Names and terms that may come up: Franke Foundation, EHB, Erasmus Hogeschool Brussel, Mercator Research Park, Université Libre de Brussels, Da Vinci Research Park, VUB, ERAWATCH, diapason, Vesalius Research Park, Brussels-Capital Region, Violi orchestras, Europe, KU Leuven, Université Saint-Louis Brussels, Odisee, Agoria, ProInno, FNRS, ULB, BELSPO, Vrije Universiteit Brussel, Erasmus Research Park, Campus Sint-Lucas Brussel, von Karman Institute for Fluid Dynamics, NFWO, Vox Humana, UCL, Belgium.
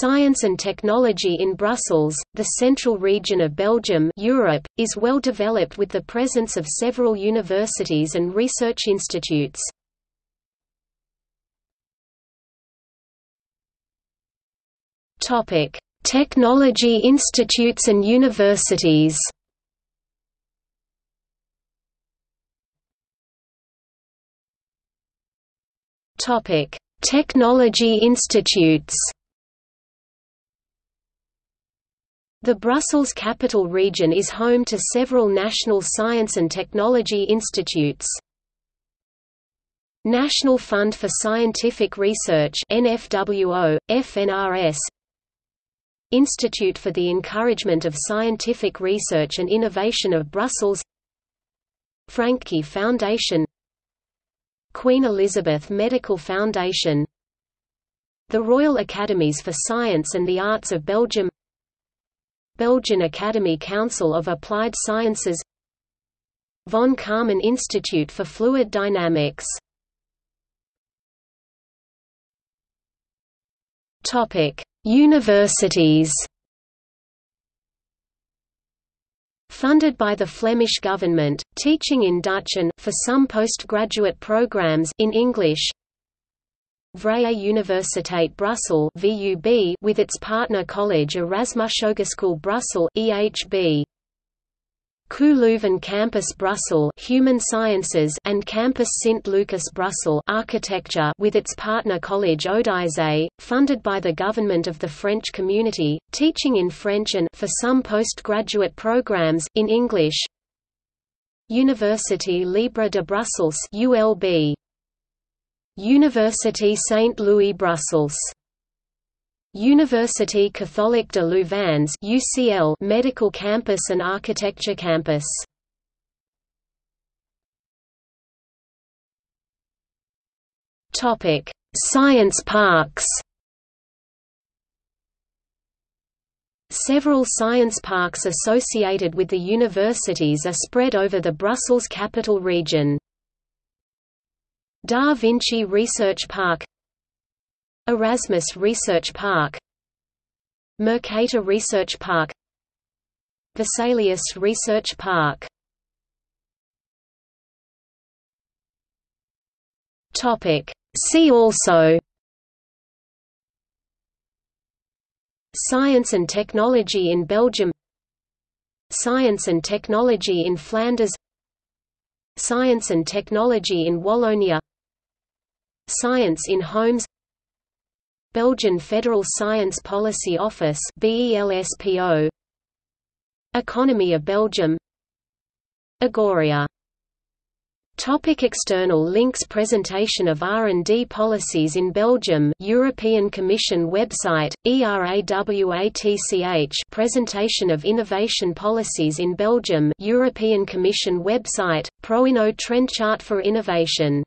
Science and technology in Brussels, the central region of Belgium, Europe, is well developed with the presence of several universities and research institutes. Topic: Technology institutes and universities. Topic: Technology institutes. The Brussels capital region is home to several national science and technology institutes. National Fund for Scientific Research (NFWO, FNRS), Institute for the Encouragement of Scientific Research and Innovation of Brussels, Franke Foundation, Queen Elizabeth Medical Foundation, the Royal Academies for Science and the Arts of Belgium, Belgian Academy Council of Applied Sciences, von Karman Institute for Fluid Dynamics. Topic: Universities. Funded by the Flemish government, teaching in Dutch and for some postgraduate programs in English. Vrije Universiteit Brussel (VUB) with its partner college Erasmus Hogeschool Brussel (EHB), KU Leuven Campus Brussels (Human Sciences) and Campus Sint-Lucas Brussel (Architecture) with its partner college Odisee, funded by the government of the French Community, teaching in French and for some postgraduate programs in English. Université Libre de Brussels (ULB). Université Saint-Louis Brussels, Université catholique de Louvain's (UCL) Medical Campus and Architecture Campus. Topic: Science parks. Several science parks associated with the universities are spread over the Brussels capital region. Da Vinci Research Park, Erasmus Research Park, Mercator Research Park, Vesalius Research Park. Topic: See also: Science and technology in Belgium, Science and technology in Flanders, Science and technology in Wallonia, Science in Homes, Belgian Federal Science Policy Office (BELSPO), Economy of Belgium, Agoria. Topic: External links. Presentation of R&D policies in Belgium, European Commission website, ERAWATCH. Presentation of innovation policies in Belgium, European Commission website, ProInno Trend Chart for Innovation.